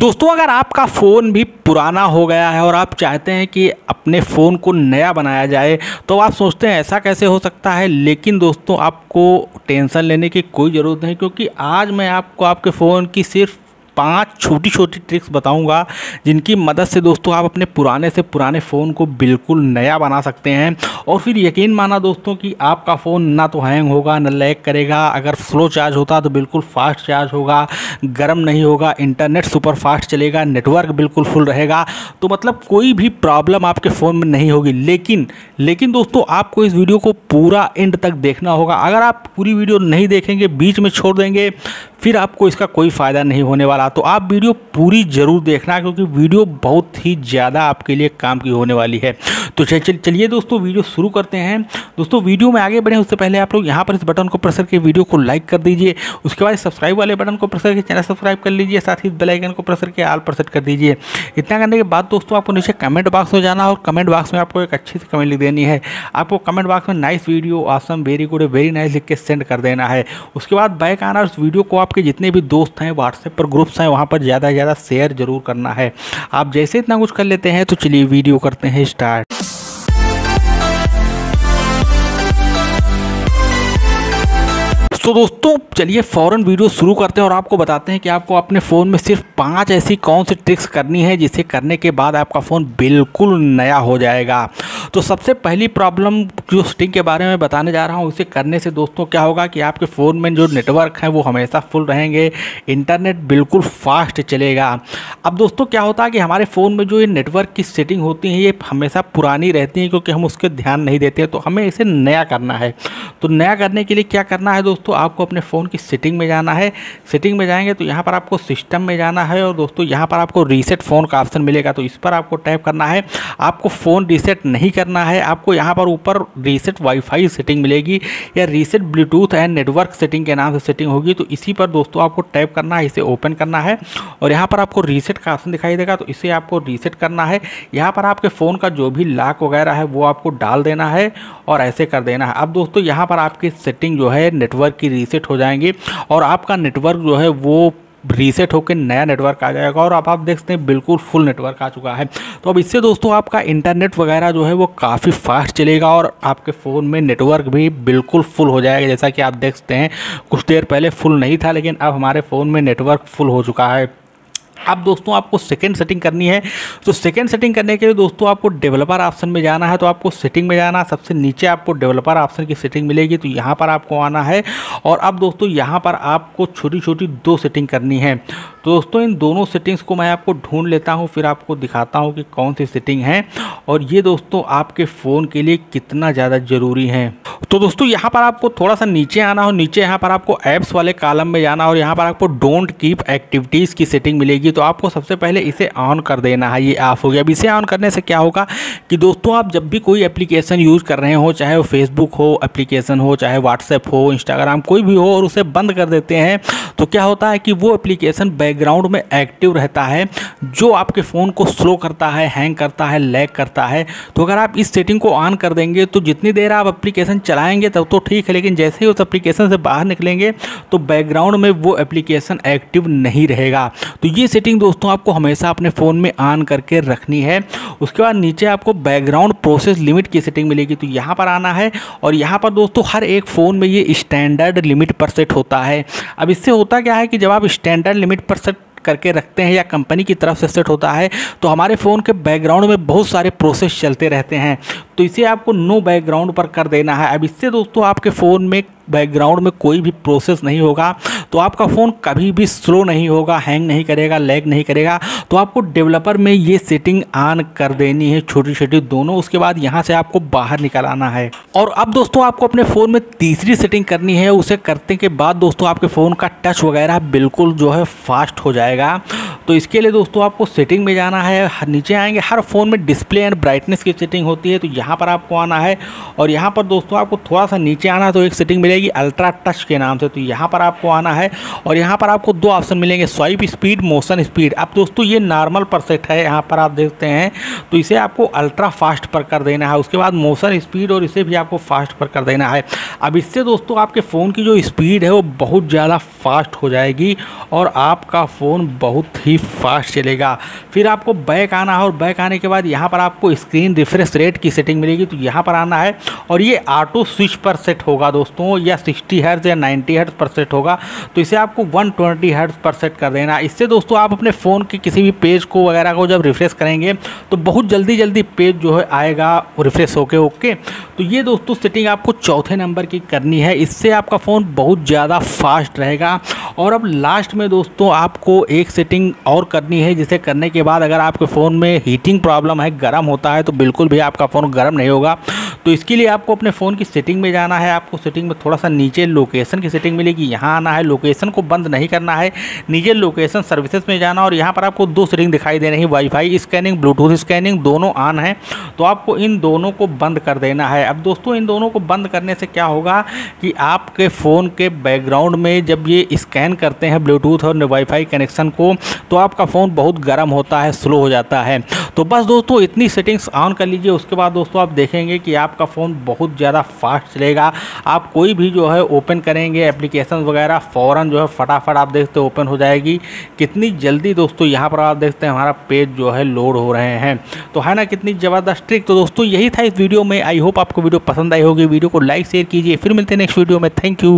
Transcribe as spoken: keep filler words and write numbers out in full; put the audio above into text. दोस्तों अगर आपका फ़ोन भी पुराना हो गया है और आप चाहते हैं कि अपने फ़ोन को नया बनाया जाए तो आप सोचते हैं ऐसा कैसे हो सकता है, लेकिन दोस्तों आपको टेंशन लेने की कोई ज़रूरत नहीं, क्योंकि आज मैं आपको आपके फ़ोन की सिर्फ पांच छोटी छोटी ट्रिक्स बताऊंगा जिनकी मदद से दोस्तों आप अपने पुराने से पुराने फ़ोन को बिल्कुल नया बना सकते हैं। और फिर यकीन माना दोस्तों कि आपका फ़ोन ना तो हैंग होगा, ना लैग करेगा, अगर स्लो चार्ज होता तो बिल्कुल फास्ट चार्ज होगा, गर्म नहीं होगा, इंटरनेट सुपर फास्ट चलेगा, नेटवर्क बिल्कुल फुल रहेगा, तो मतलब कोई भी प्रॉब्लम आपके फ़ोन में नहीं होगी। लेकिन लेकिन दोस्तों आपको इस वीडियो को पूरा एंड तक देखना होगा। अगर आप पूरी वीडियो नहीं देखेंगे, बीच में छोड़ देंगे, फिर आपको इसका कोई फ़ायदा नहीं होने वाला। तो आप वीडियो पूरी ज़रूर देखना, क्योंकि वीडियो बहुत ही ज़्यादा आपके लिए काम की होने वाली है। तो चलिए दोस्तों वीडियो शुरू करते हैं। दोस्तों वीडियो में आगे बढ़ें उससे पहले आप लोग यहाँ पर इस बटन को प्रेस करके वीडियो को लाइक कर दीजिए, उसके बाद सब्सक्राइब वाले बटन को प्रेस करके चैनल सब्सक्राइब कर लीजिए, साथ ही बेल आइकन को प्रेस करके ऑल पर सेट कर दीजिए। इतना करने के बाद दोस्तों आपको नीचे कमेंट बॉक्स में जाना और कमेंट बॉक्स में आपको एक अच्छी सी कमेंट लिख देनी है। आपको कमेंट बॉक्स में nice video, awesome, very good, very nice लिख के सेंड कर देना है। उसके बाद बैक आना, उस वीडियो को आपके जितने भी दोस्त हैं, व्हाट्सएप पर ग्रुप्स हैं, वहाँ पर ज़्यादा से ज़्यादा शेयर जरूर करना है। आप जैसे इतना कुछ कर लेते हैं तो चलिए वीडियो करते हैं स्टार्ट। तो दोस्तों चलिए फ़ौरन वीडियो शुरू करते हैं और आपको बताते हैं कि आपको अपने फ़ोन में सिर्फ पांच ऐसी कौन सी ट्रिक्स करनी है जिसे करने के बाद आपका फ़ोन बिल्कुल नया हो जाएगा। तो सबसे पहली प्रॉब्लम जो सेटिंग के बारे में बताने जा रहा हूँ, उसे करने से दोस्तों क्या होगा कि आपके फ़ोन में जो नेटवर्क है वो हमेशा फुल रहेंगे, इंटरनेट बिल्कुल फास्ट चलेगा। अब दोस्तों क्या होता है कि हमारे फ़ोन में जो ये नेटवर्क की सेटिंग होती है ये हमेशा पुरानी रहती है, क्योंकि हम उसके ध्यान नहीं देते, तो हमें इसे नया करना है। तो नया करने के लिए क्या करना है दोस्तों, आपको अपने फ़ोन की सेटिंग में जाना है। सेटिंग में जाएंगे तो यहाँ पर आपको सिस्टम में जाना है और दोस्तों यहाँ पर आपको रीसेट फ़ोन का ऑप्शन मिलेगा, तो इस पर आपको टैप करना है। आपको फ़ोन रीसेट नहीं करना है, आपको यहाँ पर ऊपर रीसेट वाईफाई सेटिंग मिलेगी या reset Bluetooth and network setting के नाम से सेटिंग होगी, तो इसी पर दोस्तों आपको टैप करना है, इसे ओपन करना है और यहाँ पर आपको रीसेट का ऑप्शन दिखाई देगा, तो इसे आपको रीसेट करना है। यहाँ पर आपके फ़ोन का जो भी लॉक वगैरह है वो आपको डाल देना है और ऐसे कर देना है। अब दोस्तों यहाँ पर आपकी सेटिंग जो है नेटवर्क की रीसेट हो जाएंगी और आपका नेटवर्क जो है वो रीसेट होकर नया नेटवर्क आ जाएगा और अब आप देख सकते हैं बिल्कुल फुल नेटवर्क आ चुका है। तो अब इससे दोस्तों आपका इंटरनेट वगैरह जो है वो काफ़ी फास्ट चलेगा और आपके फ़ोन में नेटवर्क भी बिल्कुल फुल हो जाएगा। जैसा कि आप देख सकते हैं कुछ देर पहले फुल नहीं था, लेकिन अब हमारे फ़ोन में नेटवर्क फुल हो चुका है। अब दोस्तों आपको सेकंड सेटिंग करनी है, तो सेकंड सेटिंग करने के लिए दोस्तों आपको डेवलपर ऑप्शन में जाना है। तो आपको सेटिंग में जाना, सबसे नीचे आपको डेवलपर ऑप्शन की सेटिंग मिलेगी, तो यहाँ पर आपको आना है और अब दोस्तों यहाँ पर आपको छोटी छोटी दो सेटिंग करनी है। तो दोस्तों इन दोनों सेटिंग्स को मैं आपको ढूंढ लेता हूँ, फिर आपको दिखाता हूँ कि कौन सी सेटिंग है और ये दोस्तों आपके फ़ोन के लिए कितना ज़्यादा ज़रूरी है। तो दोस्तों यहाँ पर आपको थोड़ा सा नीचे आना हो, नीचे यहाँ पर आपको ऐप्स वाले कॉलम में जाना और यहाँ पर आपको डोंट कीप एक्टिविटीज़ की सेटिंग मिलेगी, तो आपको सबसे पहले इसे ऑन कर देना है। ये ऑफ हो गया। अब इसे ऑन करने से क्या होगा कि दोस्तों आप जब भी कोई एप्लीकेशन यूज़ कर रहे हो, चाहे वो फेसबुक हो एप्लीकेशन हो, चाहे व्हाट्सएप हो, इंस्टाग्राम, कोई भी हो, और उसे बंद कर देते हैं तो क्या होता है कि वो एप्लीकेशन बैकग्राउंड में एक्टिव रहता है, जो आपके फ़ोन को स्लो करता है, हैंग करता है, लैग करता है। तो अगर आप इस सेटिंग को ऑन कर देंगे तो जितनी देर आप एप्लीकेशन चलाएंगे तब तो ठीक है, लेकिन जैसे ही उस एप्लीकेशन से बाहर निकलेंगे तो बैकग्राउंड में वो एप्लीकेशन एक्टिव नहीं रहेगा। तो ये सेटिंग दोस्तों आपको हमेशा अपने फ़ोन में ऑन करके रखनी है। उसके बाद नीचे आपको बैकग्राउंड प्रोसेस लिमिट की सेटिंग मिलेगी, तो यहाँ पर आना है और यहाँ पर दोस्तों हर एक फ़ोन में ये स्टैंडर्ड लिमिट पर सेट होता है। अब इससे होता क्या है कि जब आप स्टैंडर्ड लिमिट पर सेट करके रखते हैं या कंपनी की तरफ से सेट होता है तो हमारे फ़ोन के बैकग्राउंड में बहुत सारे प्रोसेस चलते रहते हैं, तो इसे आपको नो बैकग्राउंड पर कर देना है। अब इससे दोस्तों आपके फ़ोन में बैकग्राउंड में कोई भी प्रोसेस नहीं होगा, तो आपका फ़ोन कभी भी स्लो नहीं होगा, हैंग नहीं करेगा, लैग नहीं करेगा। तो आपको डेवलपर में ये सेटिंग ऑन कर देनी है, छोटी छोटी दोनों। उसके बाद यहाँ से आपको बाहर निकल आना है और अब दोस्तों आपको अपने फ़ोन में तीसरी सेटिंग करनी है। उसे करने के बाद दोस्तों आपके फ़ोन का टच वगैरह बिल्कुल जो है फास्ट हो जाएगा। तो इसके लिए दोस्तों आपको सेटिंग में जाना है, नीचे आएँगे, हर फ़ोन में डिस्प्ले एंड ब्राइटनेस की सेटिंग होती है, तो यहाँ पर आपको आना है और यहाँ पर दोस्तों आपको थोड़ा सा नीचे आना है तो एक सेटिंग मिलेगी अल्ट्रा टच के नाम से। तो यहाँ पर आपको आना है और यहाँ पर आपको दो ऑप्शन मिलेंगे, स्वाइप स्पीड, मोशन स्पीड। अब दोस्तों ये नॉर्मल पर सेट है, यहाँ पर आप देखते हैं, तो इसे आपको अल्ट्रा फास्ट पर कर देना है। उसके बाद मोशन स्पीड और इसे भी आपको फास्ट पर कर देना है। अब इससे दोस्तों आपके फ़ोन की जो स्पीड है वो बहुत ज़्यादा फास्ट हो जाएगी और आपका फ़ोन बहुत ही फास्ट चलेगा। फिर आपको बैक आना है और बैक आने के बाद यहाँ पर आपको स्क्रीन रिफ्रेश रेट की सेटिंग मिलेगी, तो यहाँ पर आना है और ये ऑटो स्विच पर सेट होगा दोस्तों, या सिक्सटी हर्ट्ज या नाइन्टी हर्ट्ज पर सेट होगा, तो इसे आपको वन ट्वेंटी हर्ट्ज पर सेट कर देना। इससे दोस्तों आप अपने फ़ोन के किसी भी पेज को वगैरह को जब रिफ्रेश करेंगे तो बहुत जल्दी जल्दी पेज जो है आएगा रिफ्रेश होके। ओके, तो ये दोस्तों सेटिंग आपको चौथे नंबर की करनी है, इससे आपका फ़ोन बहुत ज़्यादा फास्ट रहेगा। और अब लास्ट में दोस्तों आपको एक सेटिंग और करनी है, जिसे करने के बाद अगर आपके फ़ोन में हीटिंग प्रॉब्लम है, गर्म होता है, तो बिल्कुल भी आपका फ़ोन गर्म नहीं होगा। तो इसके लिए आपको अपने फ़ोन की सेटिंग में जाना है, आपको सेटिंग में थोड़ा सा नीचे लोकेशन की सेटिंग मिलेगी, यहाँ आना है, लोकेशन को बंद नहीं करना है, नीचे लोकेशन सर्विसेज में जाना और यहाँ पर आपको दो सेटिंग दिखाई दे रही है, वाईफाई स्कैनिंग, ब्लूटूथ स्कैनिंग, दोनों ऑन है, तो आपको इन दोनों को बंद कर देना है। अब दोस्तों इन दोनों को बंद करने से क्या होगा कि आपके फ़ोन के बैकग्राउंड में जब ये स्कैन करते हैं ब्लूटूथ और वाईफाई कनेक्शन को, तो आपका फ़ोन बहुत गर्म होता है, स्लो हो जाता है। तो बस दोस्तों इतनी सेटिंग्स ऑन कर लीजिए, उसके बाद दोस्तों आप देखेंगे कि आपका फ़ोन बहुत ज़्यादा फास्ट चलेगा। आप कोई भी जो है ओपन करेंगे एप्लीकेशन वगैरह, फ़ौरन जो है फटाफट आप देखते ओपन हो जाएगी। कितनी जल्दी दोस्तों यहाँ पर आप देखते हैं हमारा पेज जो है लोड हो रहे हैं, तो है ना कितनी ज़बरदस्त ट्रिक। तो दोस्तों यही था इस वीडियो में, आई होप आपको वीडियो पसंद आई होगी। वीडियो को लाइक शेयर कीजिए, फिर मिलते हैं नेक्स्ट वीडियो में। Thank you.